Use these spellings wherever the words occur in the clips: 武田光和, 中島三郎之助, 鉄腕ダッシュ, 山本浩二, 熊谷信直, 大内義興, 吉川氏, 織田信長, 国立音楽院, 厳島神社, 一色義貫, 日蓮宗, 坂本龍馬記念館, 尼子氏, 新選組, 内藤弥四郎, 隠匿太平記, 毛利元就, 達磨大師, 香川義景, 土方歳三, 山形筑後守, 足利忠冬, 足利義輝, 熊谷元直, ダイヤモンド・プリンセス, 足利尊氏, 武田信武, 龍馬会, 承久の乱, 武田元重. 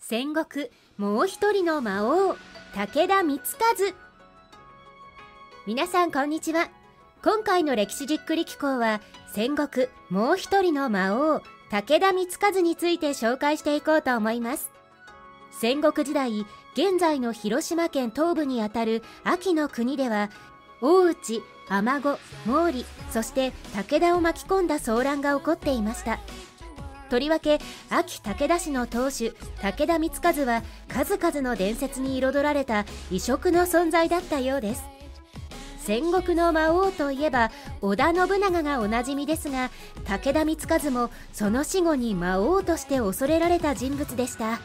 戦国もう一人の魔王、武田光和。皆さんこんにちは。今回の歴史じっくり紀行は、戦国もう一人の魔王、武田光和について紹介していこうと思います。戦国時代、現在の広島県東部にあたる安芸国では、大内、尼子、毛利、そして武田を巻き込んだ騒乱が起こっていました。とりわけ安芸武田氏の当主武田光和は、数々の伝説に彩られた異色の存在だったようです。戦国の魔王といえば織田信長がおなじみですが、武田光和もその死後に魔王として恐れられた人物でした。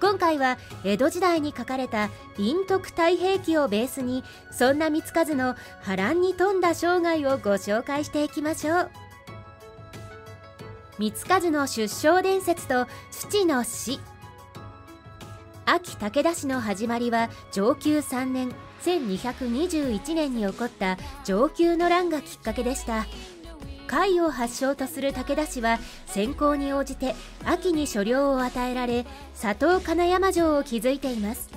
今回は江戸時代に書かれた「隠匿太平記」をベースに、そんな光和の波乱に富んだ生涯をご紹介していきましょう。光和の出生伝説と父の死。安芸武田氏の始まりは承久3年1221年に起こった承久の乱がきっかけでした。甲斐を発祥とする武田氏は、戦功に応じて安芸に所領を与えられ、佐藤金山城を築いています。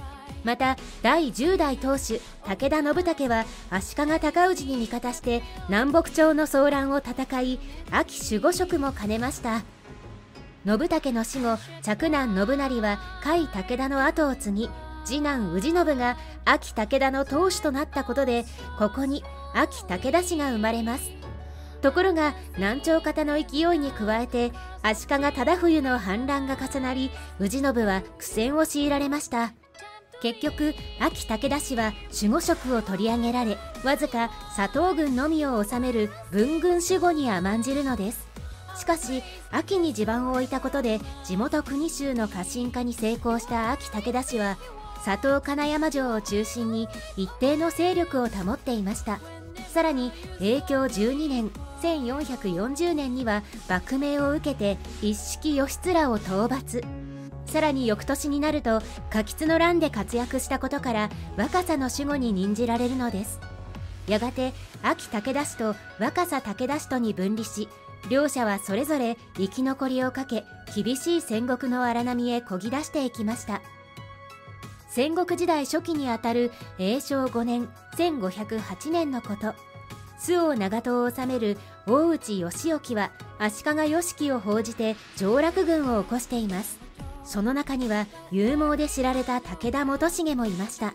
また第10代当主武田信武は足利尊氏に味方して南北朝の騒乱を戦い、安芸守護職も兼ねました。信武の死後、嫡男信成は甲斐武田の後を継ぎ、次男氏信が安芸武田の当主となったことで、ここに安芸武田氏が生まれます。ところが南朝方の勢いに加えて足利忠冬の反乱が重なり、氏信は苦戦を強いられました。結局安芸武田氏は守護職を取り上げられ、わずか佐藤軍のみを治める文軍守護に甘んじるのです。しかし安芸に地盤を置いたことで、地元国衆の家臣化に成功した安芸武田氏は、佐藤金山城を中心に一定の勢力を保っていました。さらに永享12年1440年には幕命を受けて一色義貫を討伐。さらに翌年になると嘉吉の乱で活躍したことから、若狭の守護に任じられるのです。やがて安芸武田氏と若狭武田氏とに分離し、両者はそれぞれ生き残りをかけ、厳しい戦国の荒波へこぎ出していきました。戦国時代初期にあたる永正5年1508年のこと、周防長門を治める大内義興は足利義輝を奉じて上洛軍を起こしています。その中には勇猛で知られた武田元重もいました。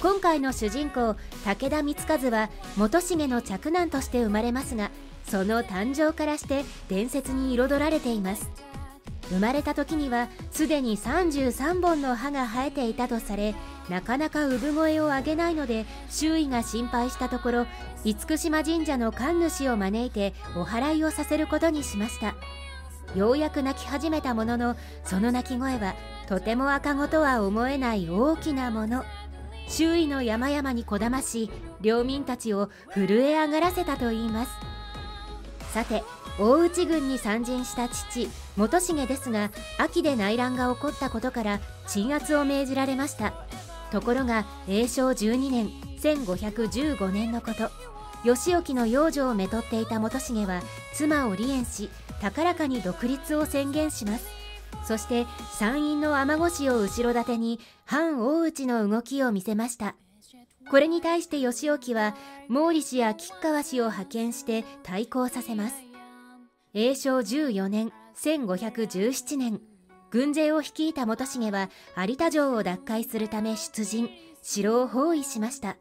今回の主人公武田光和は元重の嫡男として生まれますが、その誕生からして伝説に彩られています。生まれた時にはすでに33本の歯が生えていたとされ、なかなか産声を上げないので周囲が心配したところ、厳島神社の神主を招いてお祓いをさせることにしました。ようやく泣き始めたものの、その泣き声はとても赤子とは思えない大きなもの。周囲の山々にこだまし、領民たちを震え上がらせたといいます。さて大内軍に参陣した父元重ですが、安芸で内乱が起こったことから鎮圧を命じられました。ところが永正12年1515年のこと、義興の養女をめとっていた元重は妻を離縁し、高らかに独立を宣言します。そして山陰の尼子氏を後ろ盾に反大内の動きを見せました。これに対して義興は毛利氏や吉川氏を派遣して対抗させます。永正14年1517年、軍勢を率いた元重は有田城を奪回するため出陣、城を包囲しました。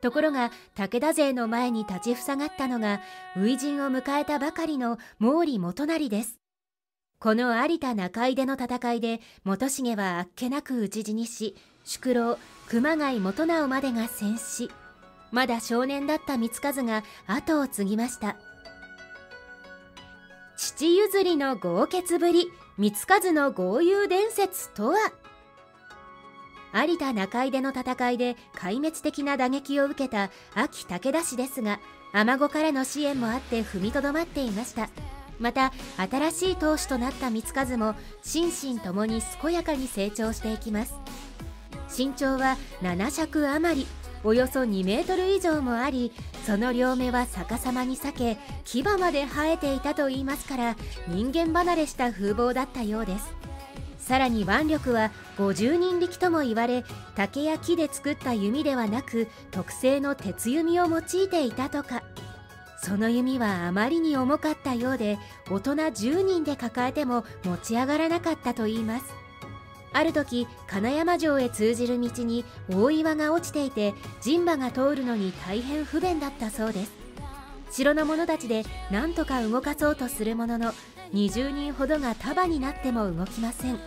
ところが武田勢の前に立ちふさがったのが、初陣を迎えたばかりの毛利元就です。この有田中井での戦いで元重はあっけなく討ち死にし、宿老熊谷元直までが戦死。まだ少年だった光和が後を継ぎました。父譲りの豪傑ぶり、光和の豪遊伝説とは。有田中井での戦いで壊滅的な打撃を受けた安芸武田氏ですが、尼子からの支援もあって踏みとどまっていました。また新しい当主となった光和も心身ともに健やかに成長していきます。身長は7尺余り、およそ2メートル以上もあり、その両目は逆さまに裂け、牙まで生えていたといいますから、人間離れした風貌だったようです。さらに腕力は50人力とも言われ、竹や木で作った弓ではなく特製の鉄弓を用いていたとか。その弓はあまりに重かったようで、大人10人で抱えても持ち上がらなかったといいます。ある時、金山城へ通じる道に大岩が落ちていて、人馬が通るのに大変不便だったそうです。城の者たちで何とか動かそうとするものの、20人ほどが束になっても動きません。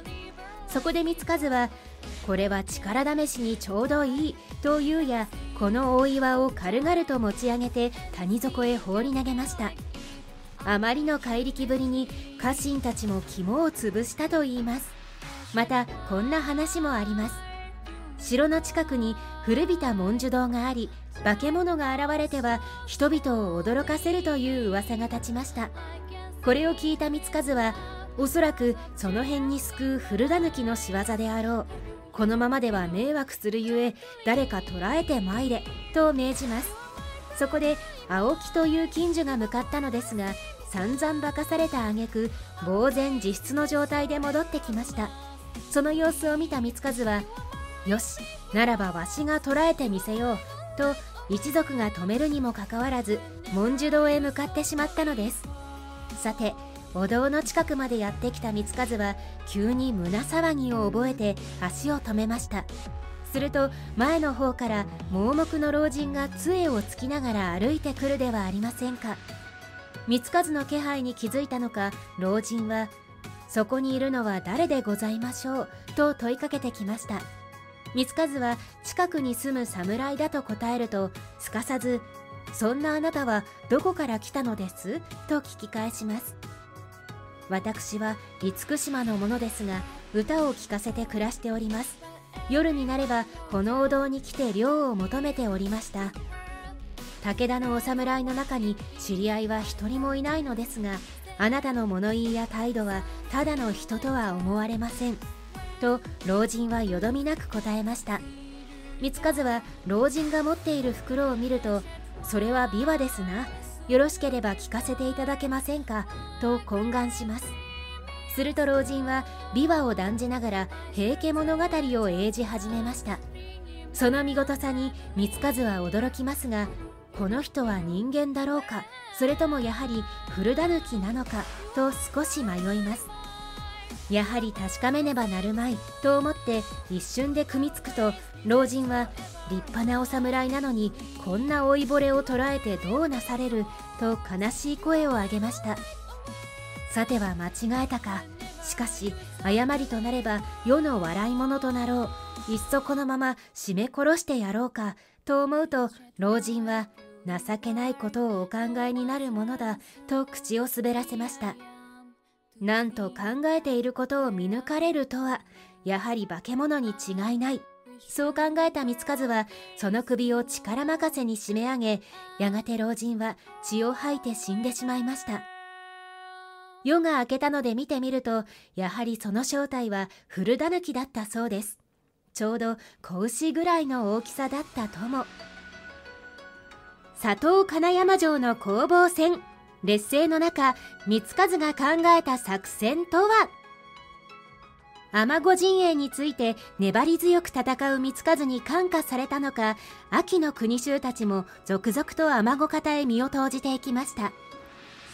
そこで三数は、これは力試しにちょうどいいと言うや、この大岩を軽々と持ち上げて谷底へ放り投げました。あまりの怪力ぶりに家臣たちも肝を潰したといいます。またこんな話もあります。城の近くに古びた文殊堂があり、化け物が現れては人々を驚かせるという噂が立ちました。これを聞いた三数は、おそらくその辺に救う古狸きの仕業であろう、このままでは迷惑するゆえ誰か捕らえてまいれと命じます。そこで青木という近所が向かったのですが、散々化かされた挙句、呆然自失の状態で戻ってきました。その様子を見た三数は、よし、ならばわしが捕らえてみせようと一族が止めるにもかかわらず文殊堂へ向かってしまったのです。さてお堂の近くまでやってきた三数は、急に胸騒ぎを覚えて足を止めました。すると前の方から盲目の老人が杖をつきながら歩いてくるではありませんか。三数の気配に気づいたのか、老人は「そこにいるのは誰でございましょう」と問いかけてきました。三数は近くに住む侍だと答えると、すかさず「そんなあなたはどこから来たのです?」と聞き返します。私は厳島の者ですが、歌を聴かせて暮らしております。夜になればこのお堂に来て涼を求めておりました。武田のお侍の中に知り合いは一人もいないのですが、あなたの物言いや態度はただの人とは思われませんと老人はよどみなく答えました。三数は老人が持っている袋を見ると、それは琵琶ですな、よろしければ聞かせていただけませんかと懇願します。すると老人は琵琶を断じながら平家物語を演じ始めました。その見事さに三数は驚きますが、この人は人間だろうか、それともやはり古狸なのかと少し迷います。やはり確かめねばなるまいと思って一瞬で組みつくと、老人は立派なお侍なのにこんな老いぼれを捕らえてどうなされると悲しい声を上げました。さては間違えたか、しかし誤りとなれば世の笑い者となろう、いっそこのまま絞め殺してやろうかと思うと、老人は情けないことをお考えになるものだと口を滑らせました。なんと考えていることを見抜かれるとは、やはり化け物に違いない。そう考えた三数はその首を力任せに締め上げ、やがて老人は血を吐いて死んでしまいました。夜が明けたので見てみると、やはりその正体は古狸だったそうです。ちょうど子牛ぐらいの大きさだったとも。佐藤金山城の攻防戦、劣勢の中三数が考えた作戦とは。尼子陣営について粘り強く戦う三数に感化されたのか、安芸の国衆たちも続々と尼子方へ身を投じていきました。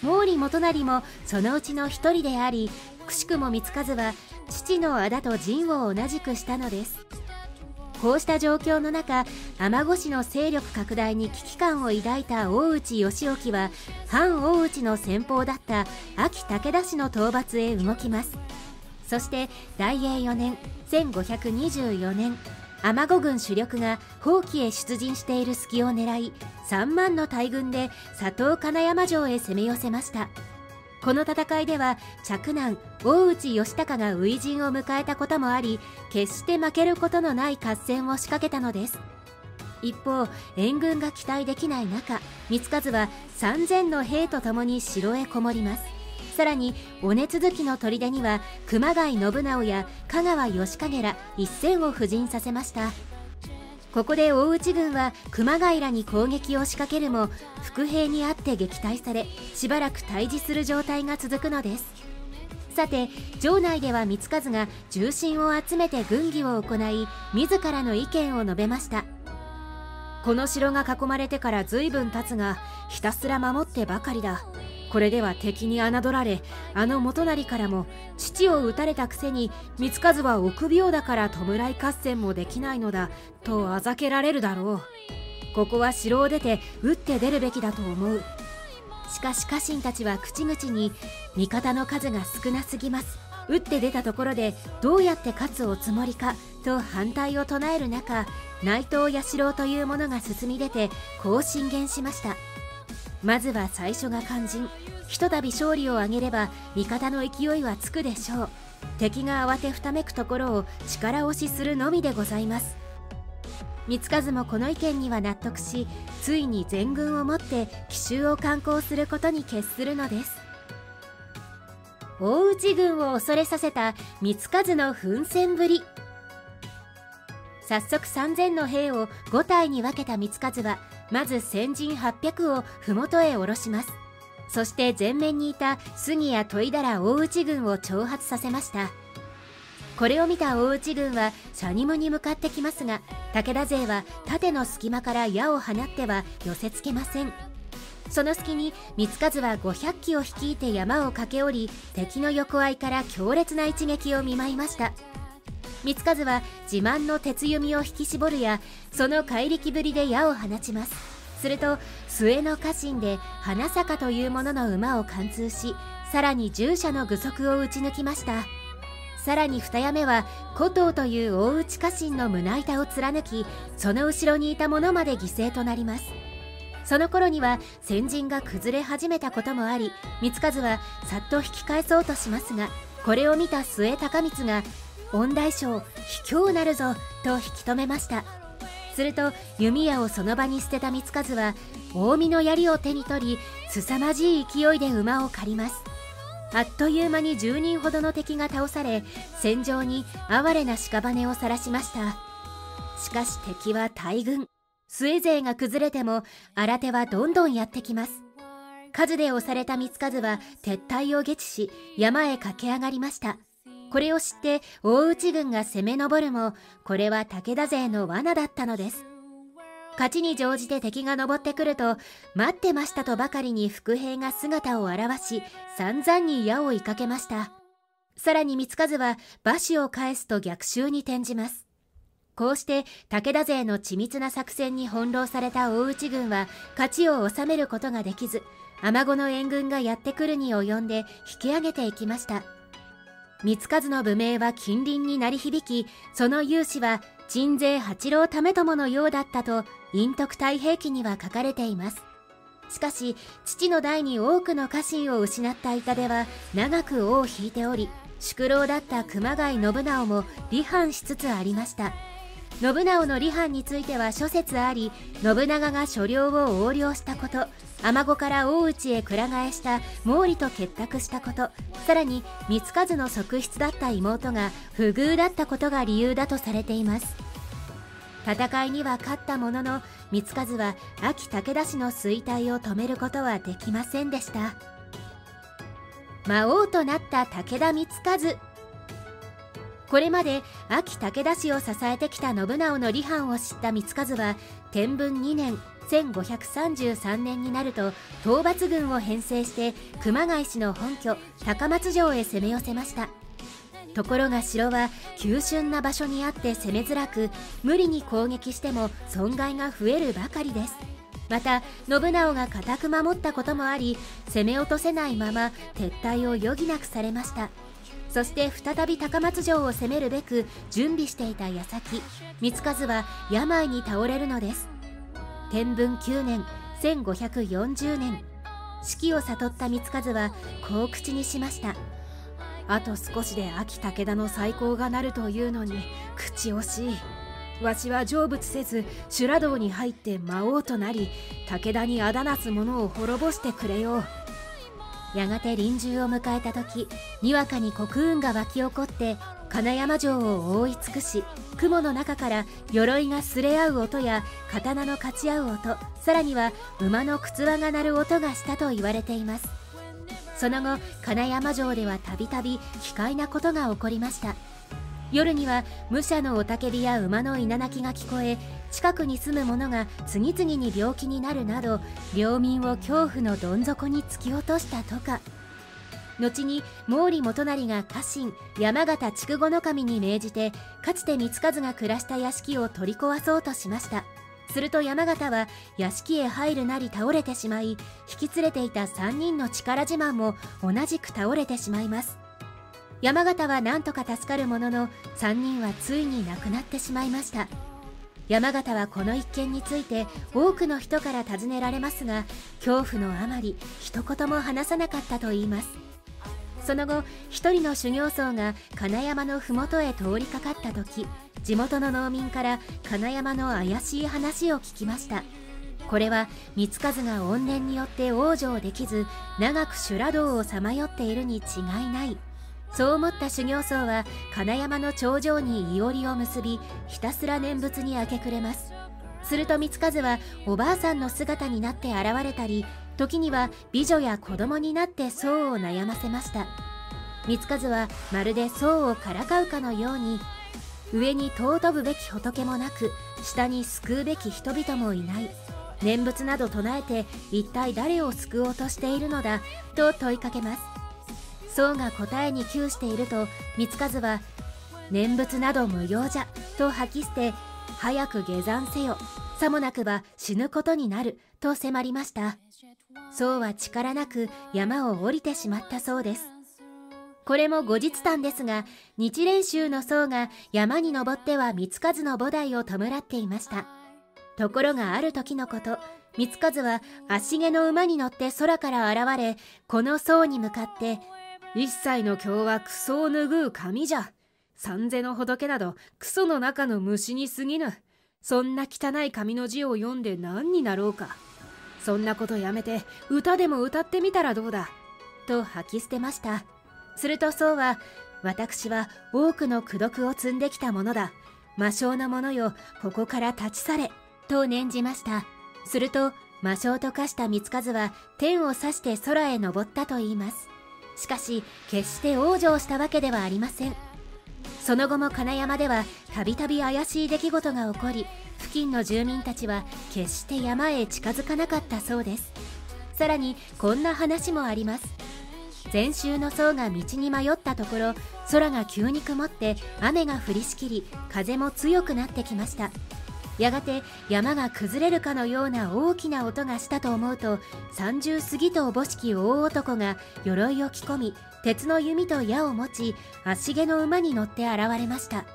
毛利元就もそのうちの一人であり、くしくも三数は父の仇と陣を同じくしたのです。こうした状況の中、尼子氏の勢力拡大に危機感を抱いた大内義興は、反大内の先方だった安芸武田氏の討伐へ動きます。そして大永4年1524年、尼子軍主力が蜂起へ出陣している隙を狙い、3万の大軍で佐藤金山城へ攻め寄せました。この戦いでは嫡男大内義隆が初陣を迎えたこともあり、決して負けることのない合戦を仕掛けたのです。一方、援軍が期待できない中、三数は 3,000 の兵とともに城へこもります。さらに尾根続きの砦には熊谷信直や香川義景ら 1,000 を布陣させました。ここで大内軍は熊谷らに攻撃を仕掛けるも、伏兵にあって撃退され、しばらく対峙する状態が続くのです。さて城内では光一が重臣を集めて軍議を行い、自らの意見を述べました。この城が囲まれてから随分経つが、ひたすら守ってばかりだ。これでは敵に侮られ、あの元就からも父を討たれたくせに、光一は臆病だから弔い合戦もできないのだとあざけられるだろう。ここは城を出て打って出るべきだと思う。しかし家臣たちは口々に、味方の数が少なすぎます、打って出たところでどうやって勝つおつもりかと反対を唱える中、内藤弥四郎という者が進み出てこう進言しました。まずは最初が肝心。ひとたび勝利を挙げれば味方の勢いはつくでしょう。敵が慌てふためくところを力押しするのみでございます。光一もこの意見には納得し、ついに全軍をもって奇襲を敢行することに決するのです。大内軍を恐れさせた光一の奮戦ぶり。早速 3,000 の兵を5隊に分けた光一は、まず先陣800を麓へ下ろします。そして前面にいた杉や戸井平大内軍を挑発させました。これを見た大内軍はシャニムに向かってきますが、武田勢は盾の隙間から矢を放っては寄せつけません。その隙に光一は500騎を率いて山を駆け下り、敵の横合いから強烈な一撃を見舞いました。光一は自慢の鉄弓を引き絞るや、その怪力ぶりで矢を放ちます。すると末の家臣で花坂という者の馬を貫通し、さらに従者の具足を打ち抜きました。さらに二矢目は古藤という大内家臣の胸板を貫き、その後ろにいた者まで犠牲となります。その頃には先陣が崩れ始めたこともあり、光一はさっと引き返そうとしますが、これを見た末高光が恩大将、卑怯なるぞと引き止めました。すると弓矢をその場に捨てた光一は近江の槍を手に取り、凄まじい勢いで馬を駆ります。あっという間に10人ほどの敵が倒され、戦場に哀れな屍を晒しました。しかし敵は大軍、末勢が崩れても新手はどんどんやってきます。数で押された光一は撤退を下知し、山へ駆け上がりました。これを知って大内軍が攻め上るも、これは武田勢の罠だったのです。勝ちに乗じて敵が上ってくると、待ってましたとばかりに伏兵が姿を現し、散々に矢を追いかけました。さらに光一は馬首を返すと逆襲に転じます。こうして武田勢の緻密な作戦に翻弄された大内軍は勝ちを収めることができず、尼子の援軍がやってくるに及んで引き上げていきました。光一の武名は近隣に鳴り響き、その勇姿は鎮西八郎為朝のようだったと隠匿太平記には書かれています。しかし父の代に多くの家臣を失った痛手は長く尾を引いており、宿老だった熊谷信直も離反しつつありました。信直の離反については諸説あり、信長が所領を横領したこと、尼子から大内へくら替えした毛利と結託したこと、さらに光一の側室だった妹が不遇だったことが理由だとされています。戦いには勝ったものの、光一は安芸武田氏の衰退を止めることはできませんでした。魔王となった武田光一。これまで安芸武田氏を支えてきた信直の離反を知った光一は、天文2年1533年になると討伐軍を編成して熊谷氏の本拠高松城へ攻め寄せました。ところが城は急峻な場所にあって攻めづらく、無理に攻撃しても損害が増えるばかりです。また信直が固く守ったこともあり、攻め落とせないまま撤退を余儀なくされました。そして再び高松城を攻めるべく準備していた矢先、光一は病に倒れるのです。天文9年1540年、死期を悟った光一はこう口にしました。あと少しで安芸武田の再興がなるというのに口惜しい。わしは成仏せず修羅道に入って魔王となり、武田にあだなす者を滅ぼしてくれよう。やがて臨終を迎えた時、にわかに黒雲が湧き起こって金山城を覆い尽くし、雲の中から鎧がすれ合う音や刀のかち合う音、さらには馬のくつわが鳴る音がしたと言われています。その後金山城ではたびたび奇怪なことが起こりました。夜には武者の雄たけびや馬のいななきが聞こえ、近くに住む者が次々に病気になるなど、領民を恐怖のどん底に突き落としたとか。後に毛利元就が家臣山形筑後守に命じて、かつて光一が暮らした屋敷を取り壊そうとしました。すると山形は屋敷へ入るなり倒れてしまい、引き連れていた3人の力自慢も同じく倒れてしまいます。山形はなんとか助かるものの、3人はついに亡くなってしまいました。山形はこの一件について多くの人から尋ねられますが、恐怖のあまり一言も話さなかったといいます。その後、一人の修行僧が金山の麓へ通りかかった時、地元の農民から金山の怪しい話を聞きました。これは光一が怨念によって往生できず、長く修羅道をさまよっているに違いない。そう思った修行僧は金山の頂上にいおりを結び、ひたすら念仏に明け暮れます。すると光一はおばあさんの姿になって現れたり、時には美女や子供になって僧を悩ませました。光一はまるで僧をからかうかのように、上に尊ぶべき仏もなく、下に救うべき人々もいない、念仏など唱えて一体誰を救おうとしているのだと問いかけます。僧が答えに窮していると、光一は「念仏など無用じゃ」と吐き捨て、「早く下山せよ、さもなくば死ぬことになる」と迫りました。僧は力なく山を下りてしまったそうです。これも後日談ですが、日蓮宗の僧が山に登っては光一の菩提を弔っていました。ところがある時のこと、光一は足毛の馬に乗って空から現れ、この僧に向かって「一切の経はクソを拭う紙じゃ。三世の仏などクソの中の虫に過ぎぬ。そんな汚い紙の字を読んで何になろうか。そんなことやめて歌でも歌ってみたらどうだ」と吐き捨てました。すると僧は「私は多くの功徳を積んできたものだ。魔性の者よ、ここから立ち去れ」と念じました。すると魔性と化した光一は天を指して空へ登ったといいます。しかし決して往生したわけではありません。その後も金山ではたびたび怪しい出来事が起こり、付近の住民たちは決して山へ近づかなかったそうです。さらにこんな話もあります。禅宗の僧が道に迷ったところ、空が急に曇って雨が降りしきり、風も強くなってきました。やがて山が崩れるかのような大きな音がしたと思うと、三十過ぎとおぼしき大男が鎧を着込み、鉄の弓と矢を持ち、足毛の馬に乗って現れました。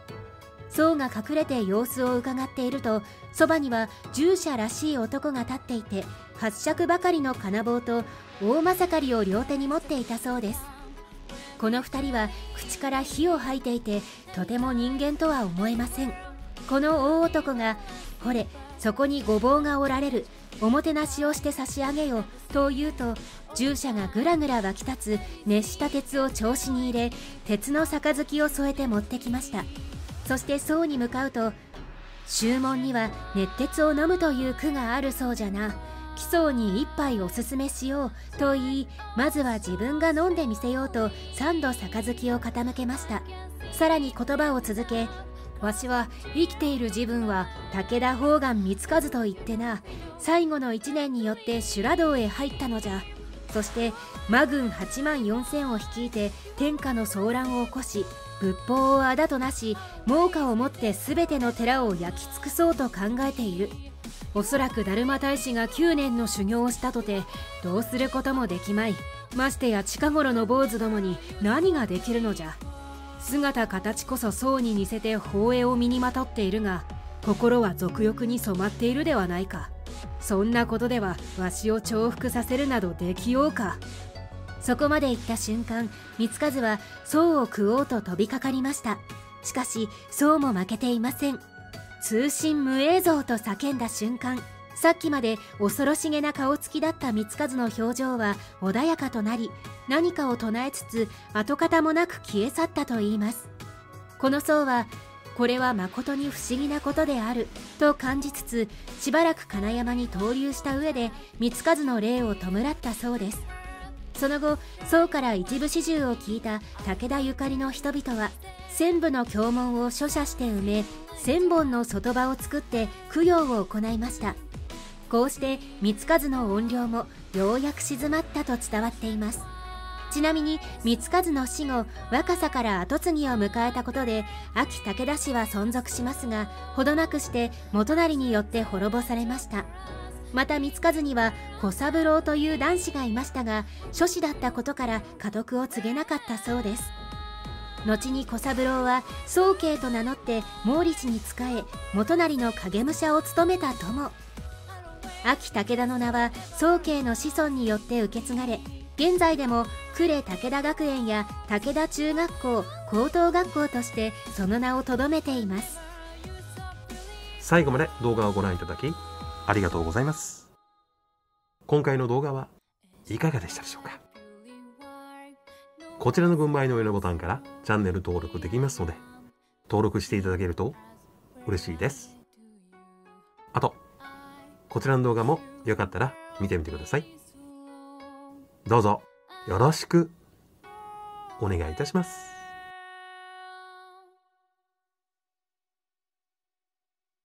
僧が隠れて様子をうかがっていると、そばには従者らしい男が立っていて、八尺ばかりの金棒と大まさかりを両手に持っていたそうです。この2人は口から火を吐いていて、とても人間とは思えません。この大男が「ほれ、そこにごぼうがおられる。おもてなしをして差し上げよ」と言うと、従者がぐらぐら湧き立つ熱した鉄を調子に入れ、鉄の杯を添えて持ってきました。そして僧に向かうと「宗門には熱鉄を飲むという句があるそうじゃな。貴僧に一杯おすすめしよう」と言い、まずは自分が飲んでみせようと3度杯を傾けました。さらに言葉を続け「わしは生きている自分は武田方眼光一と言ってな。最後の1年によって修羅道へ入ったのじゃ。そして魔軍8万4千を率いて天下の騒乱を起こし、仏法をあだとなし、猛火をもって全ての寺を焼き尽くそうと考えている。おそらく達磨大師が9年の修行をしたとて、どうすることもできまい。ましてや近頃の坊主どもに何ができるのじゃ。姿形こそ僧に似せて法衣を身にまとっているが、心は俗欲に染まっているではないか。そんなことではわしを重複させるなどできようか。そこまで言った瞬間、光一は僧を食おうと飛びかかりました。しかし僧も負けていません。通信無映像と叫んだ瞬間、さっきまで恐ろしげな顔つきだった光一の表情は穏やかとなり、何かを唱えつつ跡形もなく消え去ったといいます。この僧はこれは誠に不思議なことであると感じつつ、しばらく金山に逗留した上で光一の霊を弔ったそうです。その後、宋から一部始終を聞いた武田ゆかりの人々は、千部の経文を書写して埋め、千本の外場を作って供養を行いました。こうして光一の怨霊もようやく静まったと伝わっています。ちなみに光一の死後、若さから跡継ぎを迎えたことで、安芸武田氏は存続しますが、ほどなくして元就によって滅ぼされました。また光一には小三郎という男子がいましたが、諸子だったことから家督を継げなかったそうです。後に小三郎は宗慶と名乗って毛利氏に仕え、元就の影武者を務めたとも。安芸武田の名は宗慶の子孫によって受け継がれ、現在でも呉武田学園や武田中学校、高等学校としてその名をとどめています。最後まで動画をご覧いただきありがとうございます。今回の動画はいかがでしたでしょうか。こちらの群馬の上のボタンからチャンネル登録できますので、登録していただけると嬉しいです。あとこちらの動画もよかったら見てみてください。どうぞよろしくお願いいたします。